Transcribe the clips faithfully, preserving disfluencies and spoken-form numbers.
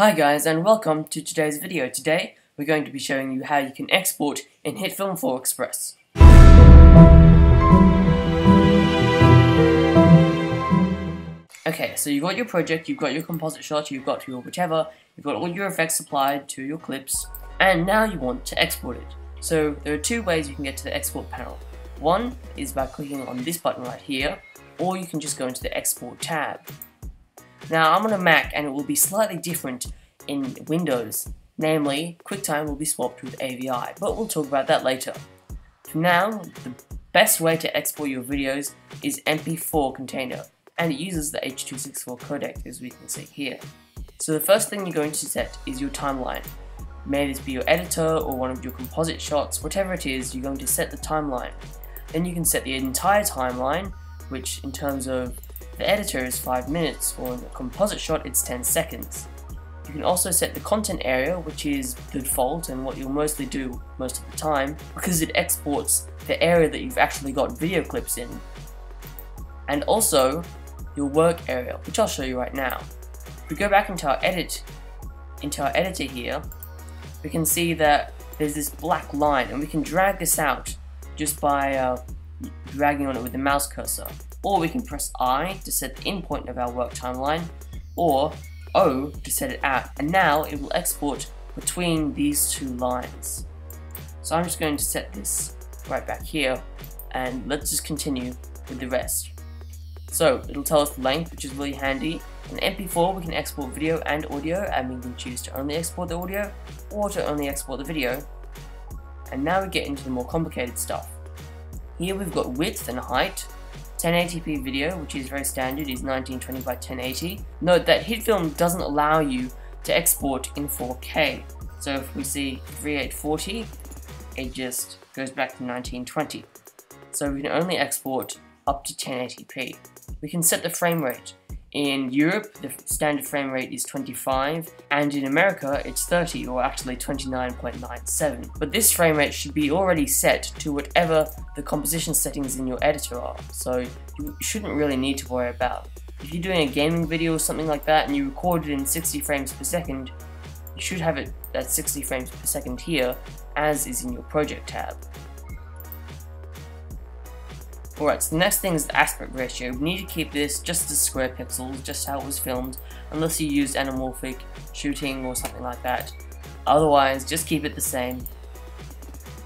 Hi guys, and welcome to today's video. Today we're going to be showing you how you can export in HitFilm four Express. Okay, so you've got your project, you've got your composite shot, you've got your whichever, you've got all your effects applied to your clips, and now you want to export it. So there are two ways you can get to the export panel. One is by clicking on this button right here, or you can just go into the export tab. Now I'm on a Mac and it will be slightly different in Windows, namely QuickTime will be swapped with A V I, but we'll talk about that later. For now, the best way to export your videos is M P four container, and it uses the H two sixty-four codec as we can see here. So the first thing you're going to set is your timeline. May this be your editor or one of your composite shots, whatever it is, you're going to set the timeline. Then you can set the entire timeline, which in terms of the editor is five minutes, or in the composite shot it's ten seconds. You can also set the content area, which is the default and what you'll mostly do most of the time, because it exports the area that you've actually got video clips in, and also your work area, which I'll show you right now. If we go back into our edit, into our editor here, we can see that there's this black line, and we can drag this out just by uh, dragging on it with the mouse cursor. Or we can press I to set the in point of our work timeline, or O to set it out, and now it will export between these two lines. So I'm just going to set this right back here, and let's just continue with the rest. So it'll tell us the length, which is really handy. In M P four we can export video and audio, and we can choose to only export the audio or to only export the video. And now we get into the more complicated stuff. Here we've got width and height. ten eighty p video, which is very standard, is nineteen twenty by ten eighty. Note that HitFilm doesn't allow you to export in four K. So if we see thirty-eight forty, it just goes back to nineteen twenty. So we can only export up to ten eighty p. We can set the frame rate. In Europe, the standard frame rate is twenty-five, and in America it's thirty, or actually twenty-nine point nine seven. But this frame rate should be already set to whatever the composition settings in your editor are, so you shouldn't really need to worry about. If you're doing a gaming video or something like that and you record it in sixty frames per second, you should have it at sixty frames per second here, as is in your project tab. Alright, so the next thing is the aspect ratio. We need to keep this just as square pixels, just how it was filmed, unless you use anamorphic shooting or something like that. Otherwise, just keep it the same.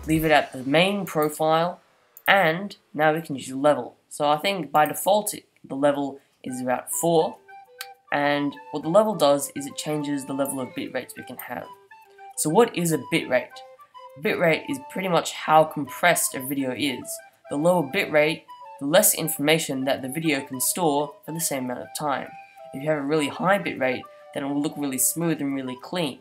Leave it at the main profile, and now we can use the level. So I think by default it, the level is about four, and what the level does is it changes the level of bit rates we can have. So what is a bit rate? Bit rate is pretty much how compressed a video is. The lower bitrate, the less information that the video can store for the same amount of time. If you have a really high bitrate, then it will look really smooth and really clean.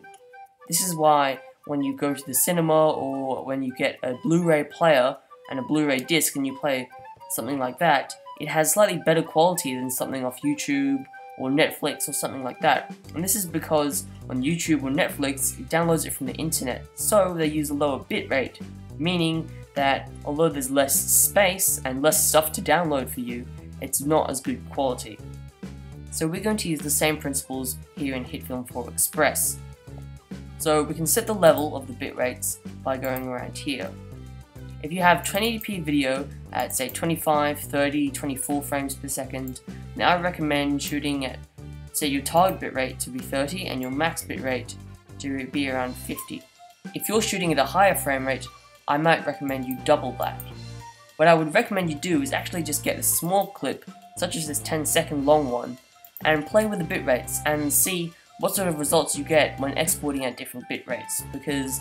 This is why when you go to the cinema, or when you get a Blu-ray player and a Blu-ray disc and you play something like that, it has slightly better quality than something off YouTube or Netflix or something like that. And this is because on YouTube or Netflix, it downloads it from the internet, so they use a lower bitrate, meaning that although there's less space and less stuff to download for you, it's not as good quality. So we're going to use the same principles here in HitFilm four Express. So we can set the level of the bit rates by going around here. If you have ten eighty p video at say twenty-five, thirty, twenty-four frames per second, now I recommend shooting at say your target bit rate to be thirty and your max bit rate to be around fifty. If you're shooting at a higher frame rate, I might recommend you double that. What I would recommend you do is actually just get a small clip, such as this ten second long one, and play with the bit rates and see what sort of results you get when exporting at different bit rates, because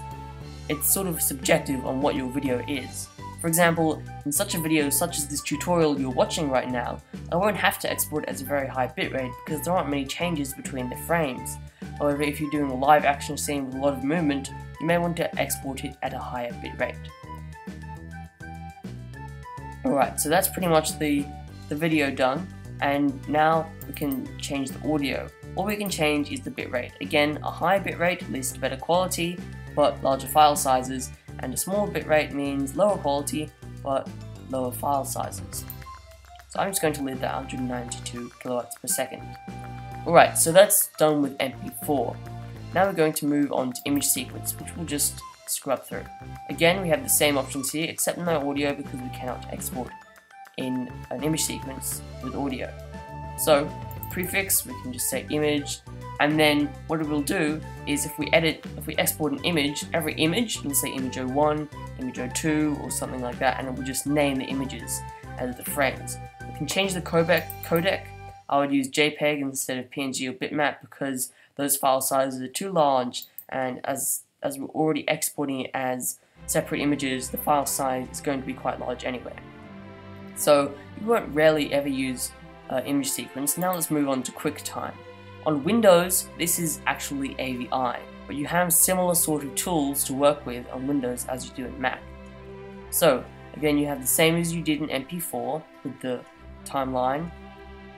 it's sort of subjective on what your video is. For example, in such a video such as this tutorial you're watching right now, I won't have to export as a very high bit rate because there aren't many changes between the frames. However, if you're doing a live action scene with a lot of movement, you may want to export it at a higher bitrate. Alright, so that's pretty much the, the video done, and now we can change the audio. All we can change is the bitrate. Again, a high bitrate leads to better quality, but larger file sizes, and a small bitrate means lower quality, but lower file sizes. So I'm just going to leave that one hundred ninety-two kilobits per second. Alright, so that's done with M P four. Now we're going to move on to image sequence, which we'll just scrub through. Again, we have the same options here, except no audio because we cannot export in an image sequence with audio. So, prefix, we can just say image, and then what it will do is if we edit, if we export an image, every image, you can say image zero one, image zero two, or something like that, and it will just name the images as the frames. We can change the codec, codec. I would use JPEG instead of P N G or bitmap because those file sizes are too large, and as, as we're already exporting it as separate images, the file size is going to be quite large anyway. So you won't rarely ever use uh, image sequence. Now let's move on to QuickTime. On Windows, this is actually A V I, but you have similar sort of tools to work with on Windows as you do in Mac. So again, you have the same as you did in M P four with the timeline,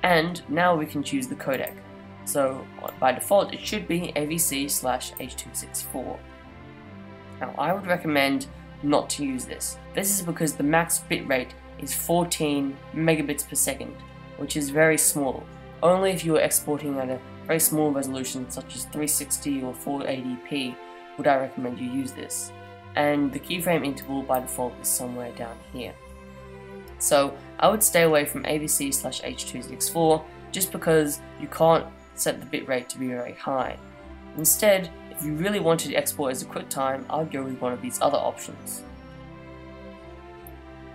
and now we can choose the codec. So by default, it should be A V C slash H two sixty-four. Now I would recommend not to use this. This is because the max bitrate is fourteen megabits per second, which is very small. Only if you are exporting at a very small resolution such as three sixty or four eighty p would I recommend you use this. And the keyframe interval by default is somewhere down here. So I would stay away from A V C slash H two sixty-four just because you can't set the bitrate to be very high. Instead, if you really wanted to export as a QuickTime, I'd go with one of these other options.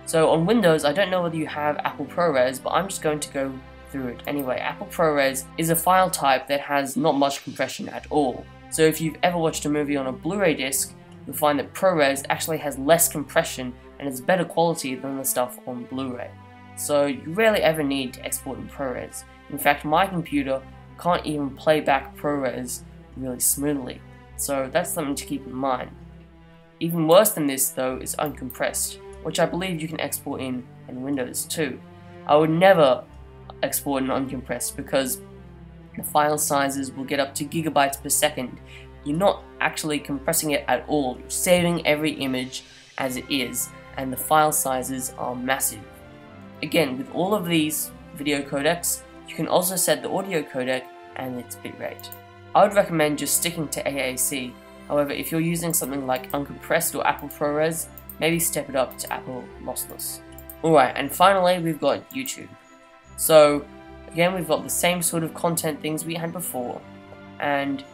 So on Windows, I don't know whether you have Apple ProRes, but I'm just going to go through it anyway. Apple ProRes is a file type that has not much compression at all. So if you've ever watched a movie on a Blu-ray disc, you'll find that ProRes actually has less compression and is better quality than the stuff on Blu-ray. So you rarely ever need to export in ProRes. In fact, my computer can't even play back ProRes really smoothly. So that's something to keep in mind. Even worse than this though is uncompressed, which I believe you can export in in Windows too. I would never export in uncompressed because the file sizes will get up to gigabytes per second. You're not actually compressing it at all. You're saving every image as it is, and the file sizes are massive. Again, with all of these video codecs, you can also set the audio codec and its bitrate. I would recommend just sticking to A A C. However, if you're using something like Uncompressed or Apple ProRes, maybe step it up to Apple Lossless. Alright, and finally we've got YouTube. So, again, we've got the same sort of content things we had before, and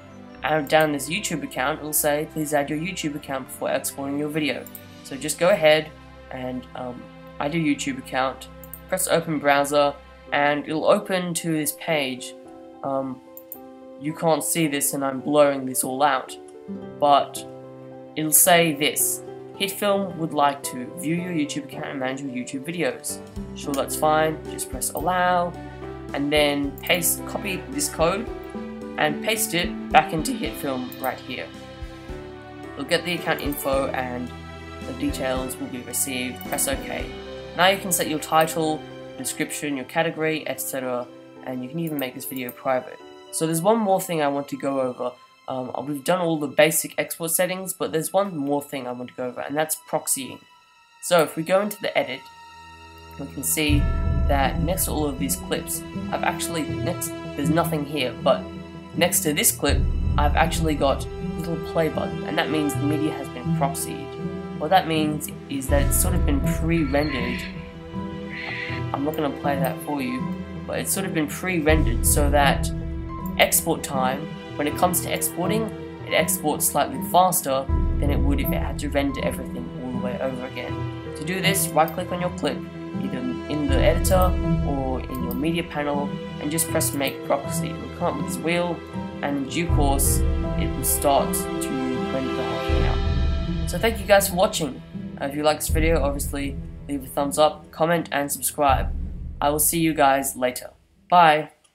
down this YouTube account, it'll say, please add your YouTube account before exporting your video. So just go ahead and um, add your YouTube account, press open browser, and it'll open to this page. Um, you can't see this and I'm blurring this all out, but it'll say this: HitFilm would like to view your YouTube account and manage your YouTube videos. Sure, that's fine, just press allow, and then paste, copy this code, and paste it back into HitFilm right here. You'll get the account info and the details will be received. Press OK. Now you can set your title, description, your category, et cetera, and you can even make this video private. So there's one more thing I want to go over. Um, we've done all the basic export settings, but there's one more thing I want to go over, and that's proxying. So if we go into the edit, we can see that next to all of these clips, I've actually, next, there's nothing here, but next to this clip, I've actually got a little play button, and that means the media has been proxied. What that means is that it's sort of been pre-rendered. I'm not going to play that for you, but it's sort of been pre-rendered so that export time, when it comes to exporting, it exports slightly faster than it would if it had to render everything all the way over again. To do this, right-click on your clip, either in the editor or in your media panel, and just press make proxy. It'll come up with this wheel, and in due course it will start to render the whole thing out. So thank you guys for watching. Uh, if you like this video, obviously leave a thumbs up, comment and subscribe. I will see you guys later. Bye!